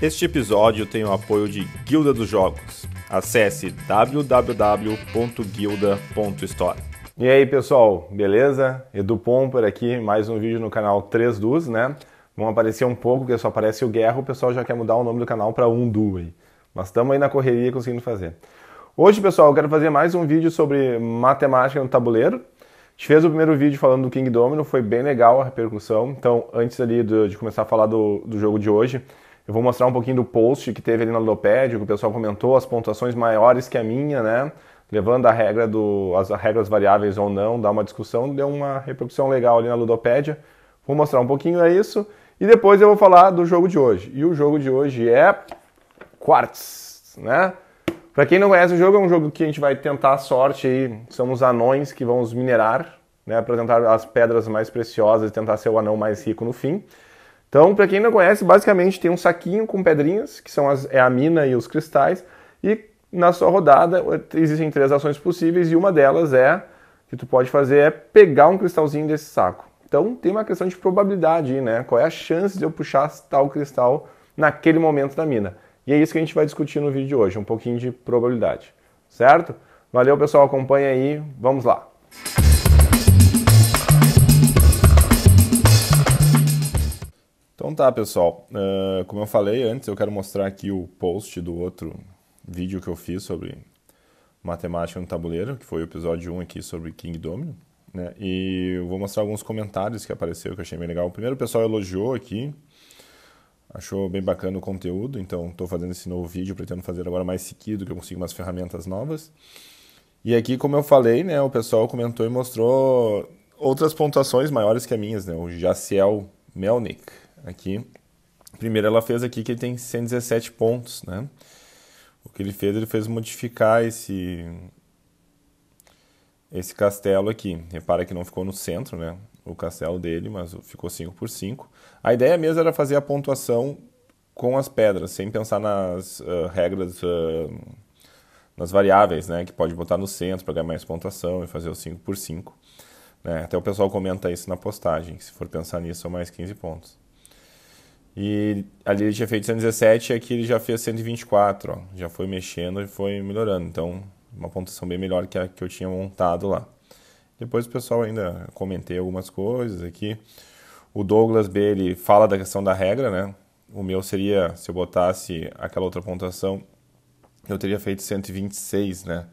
Este episódio tem o apoio de Guilda dos Jogos. Acesse www.guilda.store. E aí, pessoal, beleza? Edu Pomper aqui, mais um vídeo no canal 3dus, né? Vão aparecer um pouco, porque só aparece o Guerra, o pessoal já quer mudar o nome do canal para 1du aí. Mas estamos aí na correria conseguindo fazer. Hoje, pessoal, eu quero fazer mais um vídeo sobre matemática no tabuleiro. A gente fez o primeiro vídeo falando do King Domino, foi bem legal a repercussão. Então, antes ali de começar a falar do jogo de hoje, eu vou mostrar um pouquinho do post que teve ali na Ludopedia, que o pessoal comentou, as pontuações maiores que a minha, né? Levando a regra as regras variáveis ou não, dá uma discussão, deu uma repercussão legal ali na Ludopedia. Vou mostrar um pouquinho isso e depois eu vou falar do jogo de hoje. E o jogo de hoje é Quartz, né? Pra quem não conhece o jogo, é um jogo que a gente vai tentar a sorte aí, são os anões que vão os minerar, né, para tentar as pedras mais preciosas e tentar ser o anão mais rico no fim. Então, pra quem não conhece, basicamente tem um saquinho com pedrinhas, que são a mina e os cristais, e na sua rodada existem três ações possíveis, e uma delas que tu pode fazer é pegar um cristalzinho desse saco. Então tem uma questão de probabilidade aí, né, qual é a chance de eu puxar tal cristal naquele momento da mina. E é isso que a gente vai discutir no vídeo de hoje, um pouquinho de probabilidade, certo? Valeu, pessoal, acompanha aí, vamos lá! Então tá, pessoal, como eu falei antes, eu quero mostrar aqui o post do outro vídeo que eu fiz sobre matemática no tabuleiro, que foi o episódio 1 aqui sobre King Domino, né? E eu vou mostrar alguns comentários que apareceram que eu achei bem legal. O primeiro, o pessoal elogiou aqui, achou bem bacana o conteúdo, então estou fazendo esse novo vídeo, pretendo fazer agora mais seguido, que eu consigo umas ferramentas novas. E aqui, como eu falei, né, o pessoal comentou e mostrou outras pontuações maiores que as minhas, né, o Jacek Mielnik, aqui. Primeiro ela fez aqui que ele tem 117 pontos, né. O que ele fez modificar esse castelo aqui. Repara que não ficou no centro, né, o castelo dele, mas ficou 5×5. A ideia mesmo era fazer a pontuação com as pedras, sem pensar nas regras, nas variáveis, né, que pode botar no centro para ganhar mais pontuação e fazer o 5×5. Né? Até o pessoal comenta isso na postagem, que se for pensar nisso são mais 15 pontos. E ali ele tinha feito 117 e aqui ele já fez 124, ó, já foi mexendo e foi melhorando, então uma pontuação bem melhor que a que eu tinha montado lá. Depois o pessoal ainda comentei algumas coisas aqui. O Douglas B, ele fala da questão da regra, né? O meu seria, se eu botasse aquela outra pontuação, eu teria feito 126, né?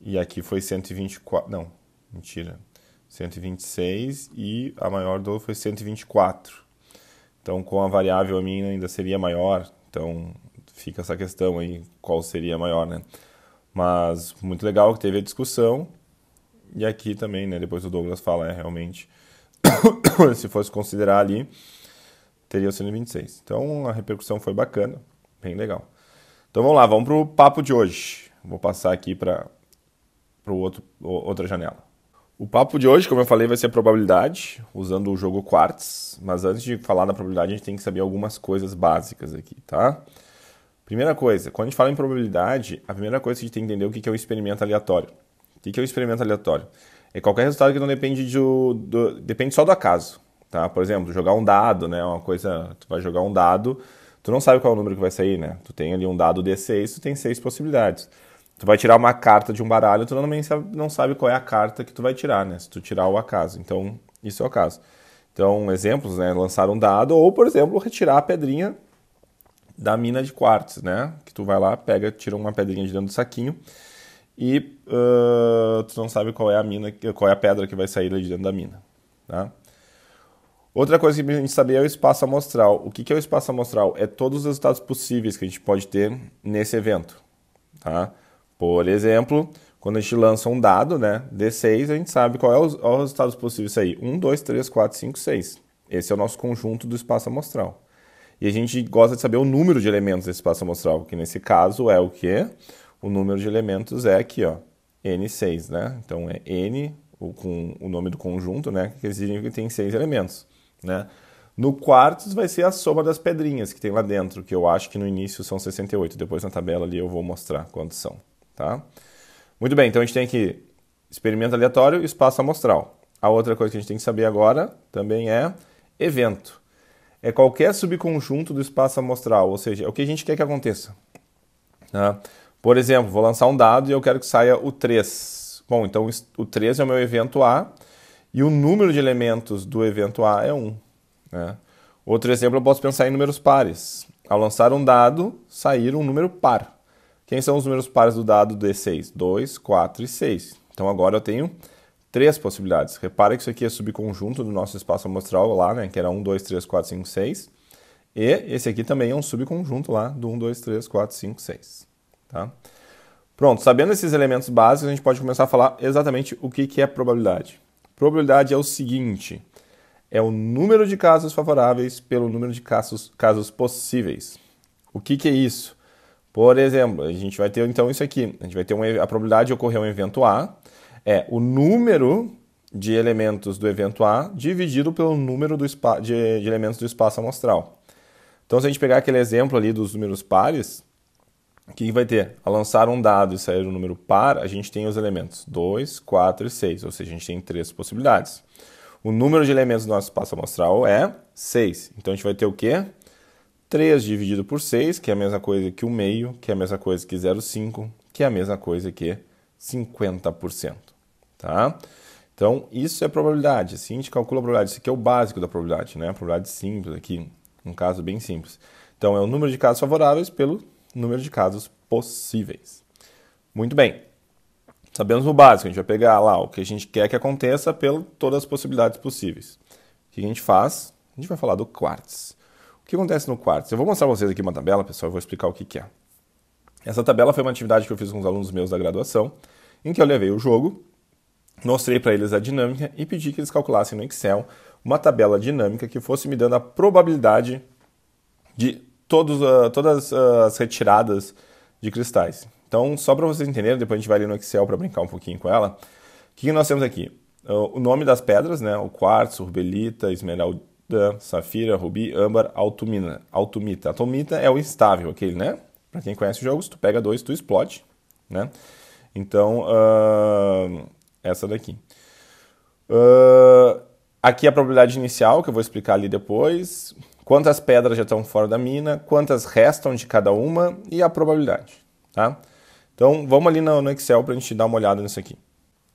E aqui foi 124, não, mentira. 126 e a maior do foi 124. Então com a variável a minha ainda seria maior, então fica essa questão aí, qual seria maior, né? Mas muito legal que teve a discussão. E aqui também, né, depois o Douglas fala, realmente, se fosse considerar ali, teria o 126. Então a repercussão foi bacana, bem legal. Então vamos lá, vamos para o papo de hoje. Vou passar aqui para outra janela. O papo de hoje, como eu falei, vai ser a probabilidade, usando o jogo Quartz. Mas antes de falar da probabilidade, a gente tem que saber algumas coisas básicas aqui, tá? Primeira coisa, quando a gente fala em probabilidade, a primeira coisa que a gente tem que entender é o que é um experimento aleatório. O que é o experimento aleatório? É qualquer resultado que não depende depende só do acaso, tá? Por exemplo, jogar um dado, né? Uma coisa, tu vai jogar um dado, tu não sabe qual é o número que vai sair, né? Tu tem ali um dado D6, tu tem 6 possibilidades. Tu vai tirar uma carta de um baralho, tu também não sabe qual é a carta que tu vai tirar, né? Se tu tirar o acaso. Então, isso é o caso. Então, exemplos, né? Lançar um dado ou, por exemplo, retirar a pedrinha da mina de quartzo, né? Que tu vai lá, pega, tira uma pedrinha de dentro do saquinho. E tu não sabe qual é a mina, qual é a pedra que vai sair ali de dentro da mina, tá? Outra coisa que a gente saber é o espaço amostral. O que é o espaço amostral? É todos os resultados possíveis que a gente pode ter nesse evento, tá? Por exemplo, quando a gente lança um dado, né, D6, a gente sabe qual é os resultados possíveis aí. 1, 2, 3, 4, 5, 6. Esse é o nosso conjunto do espaço amostral. E a gente gosta de saber o número de elementos desse espaço amostral, que nesse caso é o quê? O número de elementos é aqui, ó, N6, né? Então é N, com o nome do conjunto, né? Que significa que tem 6 elementos, né? No quartzo vai ser a soma das pedrinhas que tem lá dentro, que eu acho que no início são 68. Depois na tabela ali eu vou mostrar quantos são, tá? Muito bem, então a gente tem aqui experimento aleatório e espaço amostral. A outra coisa que a gente tem que saber agora também é evento. é qualquer subconjunto do espaço amostral, ou seja, é o que a gente quer que aconteça. Por exemplo, vou lançar um dado e eu quero que saia o 3. Bom, então o 3 é o meu evento A e o número de elementos do evento A é 1. Outro exemplo, eu posso pensar em números pares. Ao lançar um dado, sair um número par. Quem são os números pares do dado D6? 2, 4 e 6. Então agora eu tenho 3 possibilidades. Repara que isso aqui é subconjunto do nosso espaço amostral lá, né? Que era 1, 2, 3, 4, 5, 6. E esse aqui também é um subconjunto lá do 1, 2, 3, 4, 5, 6. Tá? Pronto, sabendo esses elementos básicos, a gente pode começar a falar exatamente o que é probabilidade. Probabilidade é o seguinte: é o número de casos favoráveis pelo número de casos possíveis. O que é isso? Por exemplo, a gente vai ter então isso aqui. A gente vai ter a probabilidade de ocorrer um evento A é o número de elementos do evento A dividido pelo número de elementos do espaço amostral. Então, se a gente pegar aquele exemplo ali dos números pares, o que vai ter? Ao lançar um dado e sair um número par, a gente tem os elementos 2, 4 e 6, ou seja, a gente tem 3 possibilidades. O número de elementos do nosso espaço amostral é 6. Então a gente vai ter o quê? 3 dividido por 6, que é a mesma coisa que 1/2, que é a mesma coisa que 0,5, que é a mesma coisa que 50%. Tá? Então isso é probabilidade. Assim a gente calcula a probabilidade. Isso aqui é o básico da probabilidade, né? A probabilidade simples aqui, um caso bem simples. Então é o número de casos favoráveis pelo número de casos possíveis. Muito bem. Sabemos o básico, a gente vai pegar lá o que a gente quer que aconteça pelas todas as possibilidades possíveis. O que a gente faz? A gente vai falar do Quartz. O que acontece no Quartz? Eu vou mostrar para vocês aqui uma tabela, pessoal, eu vou explicar o que é. Essa tabela foi uma atividade que eu fiz com os alunos meus da graduação, em que eu levei o jogo, mostrei para eles a dinâmica e pedi que eles calculassem no Excel uma tabela dinâmica que fosse me dando a probabilidade de todas as retiradas de cristais. Então, só para vocês entenderem, depois a gente vai ali no Excel para brincar um pouquinho com ela. O que nós temos aqui? O nome das pedras, né? O quartzo, rubelita, esmeralda, safira, rubi, âmbar, altumina, altumita. Altumita é o instável, aquele, né? Para quem conhece o jogo, se tu pega 2, tu explode, né? Então, essa daqui. Aqui a probabilidade inicial, que eu vou explicar ali depois. Quantas pedras já estão fora da mina, quantas restam de cada uma e a probabilidade, tá? Então, vamos ali no Excel para a gente dar uma olhada nisso aqui.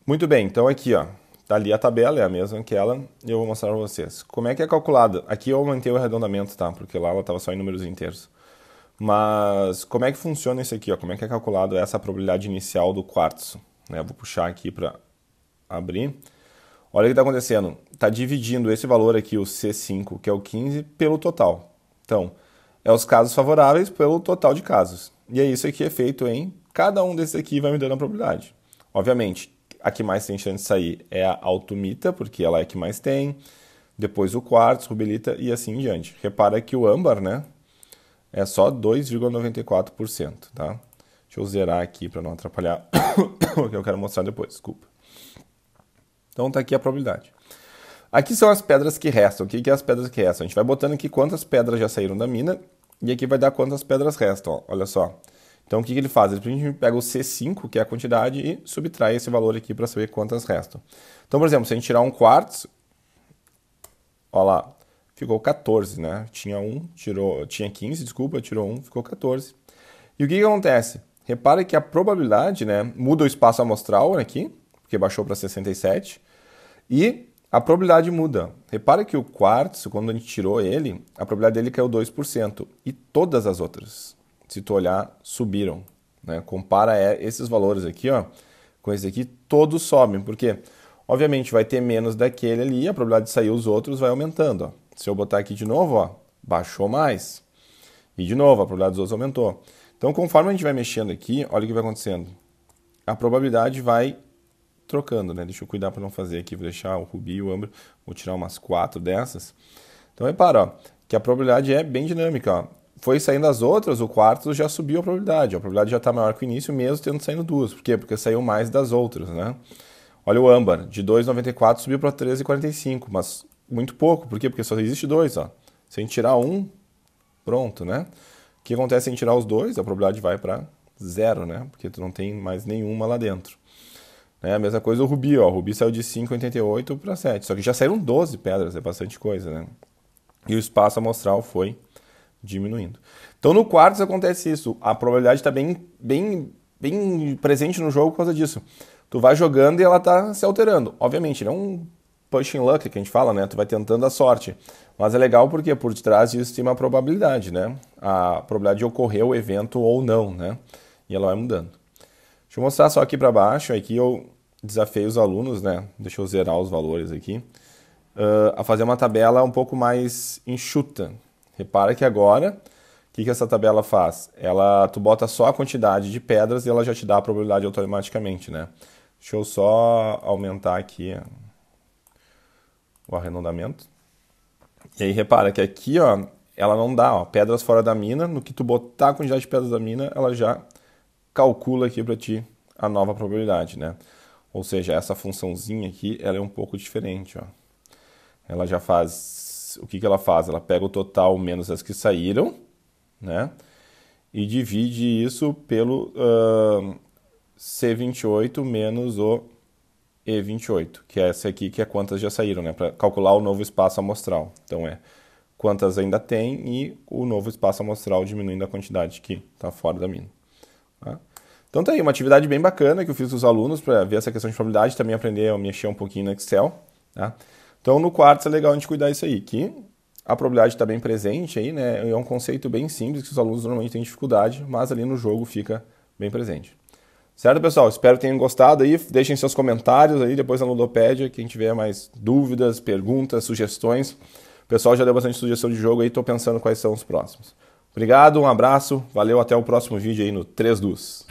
Muito bem, então aqui, ó, tá ali a tabela, é a mesma que ela, e eu vou mostrar para vocês. Como é que é calculada? Aqui eu aumentei o arredondamento, tá? Porque lá ela estava só em números inteiros. Mas como é que funciona isso aqui, ó? Como é que é calculada essa probabilidade inicial do quartzo? Né? Eu vou puxar aqui para abrir. Olha o que está acontecendo. Está dividindo esse valor aqui, o C5, que é o 15, pelo total. Então, é os casos favoráveis pelo total de casos. E é isso aqui é feito em cada um desses aqui vai me dando a probabilidade. Obviamente, a que mais tem chance de sair é a altumita, porque ela é a que mais tem. Depois o quartzo, rubelita e assim em diante. Repara que o âmbar, né, é só 2,94%. Tá? Deixa eu zerar aqui para não atrapalhar o que eu quero mostrar depois, desculpa. Então tá aqui a probabilidade. Aqui são as pedras que restam. O que é as pedras que restam? A gente vai botando aqui quantas pedras já saíram da mina. E aqui vai dar quantas pedras restam, olha só. Então o que ele faz? Ele pega o C5, que é a quantidade, e subtrai esse valor aqui para saber quantas restam. Então, por exemplo, se a gente tirar um quartzo, olha lá, ficou 14, né? Tinha 15, desculpa, tirou 1, ficou 14. E o que acontece? Repara que a probabilidade, né, muda o espaço amostral aqui, porque baixou para 67, e a probabilidade muda. Repara que o quartzo, quando a gente tirou ele, a probabilidade dele caiu 2%. E todas as outras, se tu olhar, subiram. Né? Compara esses valores aqui, ó, com esse aqui, todos sobem. Porque, obviamente, vai ter menos daquele ali, a probabilidade de sair os outros vai aumentando. Ó. Se eu botar aqui de novo, ó, baixou mais. E de novo, a probabilidade dos outros aumentou. Então, conforme a gente vai mexendo aqui, olha o que vai acontecendo. A probabilidade vai trocando, né? Deixa eu cuidar para não fazer aqui, vou deixar o rubi e o âmbar, vou tirar umas 4 dessas. Então repara, ó, que a probabilidade é bem dinâmica, ó. Foi saindo as outras, o quartzo já subiu a probabilidade, ó. A probabilidade já está maior que o início, mesmo tendo saindo duas. Por quê? Porque saiu mais das outras, né? Olha o âmbar, de 2,94 subiu para 13,45, mas muito pouco. Por quê? Porque só existe 2, ó. Se a gente tirar 1, pronto, né? O que acontece se a gente tirar os 2, a probabilidade vai para 0, né? Porque tu não tem mais nenhuma lá dentro. É a mesma coisa o rubi, ó. O rubi saiu de 5,88 para 7. Só que já saíram 12 pedras, é bastante coisa, né? e o espaço amostral foi diminuindo. Então no Quartz acontece isso, a probabilidade está bem presente no jogo por causa disso. Tu vai jogando e ela está se alterando. Obviamente, não é um pushing luck que a gente fala, né? Tu vai tentando a sorte. Mas é legal porque por detrás disso tem uma probabilidade, né? A probabilidade de ocorrer o evento ou não, né? E ela vai mudando. Deixa eu mostrar só aqui para baixo, aqui eu desafiei os alunos, né? Deixa eu zerar os valores aqui. A fazer uma tabela um pouco mais enxuta. Repara que agora, o que essa tabela faz? Tu bota só a quantidade de pedras e ela já te dá a probabilidade automaticamente, né? Deixa eu só aumentar aqui o arredondamento. E aí repara que aqui, ó, ela não dá, ó, pedras fora da mina. No que tu botar a quantidade de pedras da mina, ela já calcula aqui para ti a nova probabilidade, né? Ou seja, essa funçãozinha aqui, ela é um pouco diferente, ó. Ela já faz, o que que ela faz? Ela pega o total menos as que saíram, né? E divide isso pelo... C28 menos o E28, que é essa aqui, que é quantas já saíram, né? Para calcular o novo espaço amostral. Então é quantas ainda tem e o novo espaço amostral diminuindo a quantidade que está fora da mina. Tá? Então tá aí, uma atividade bem bacana que eu fiz com os alunos para ver essa questão de probabilidade, também aprender a mexer um pouquinho no Excel. Tá? Então no Quartz é legal a gente cuidar disso aí, que a probabilidade está bem presente aí, né? É um conceito bem simples que os alunos normalmente têm dificuldade, mas ali no jogo fica bem presente. Certo, pessoal? Espero que tenham gostado aí. Deixem seus comentários aí depois na Ludopedia. Quem tiver mais dúvidas, perguntas, sugestões. O pessoal já deu bastante sugestão de jogo aí. Estou pensando quais são os próximos. Obrigado, um abraço. Valeu, até o próximo vídeo aí no 3dus.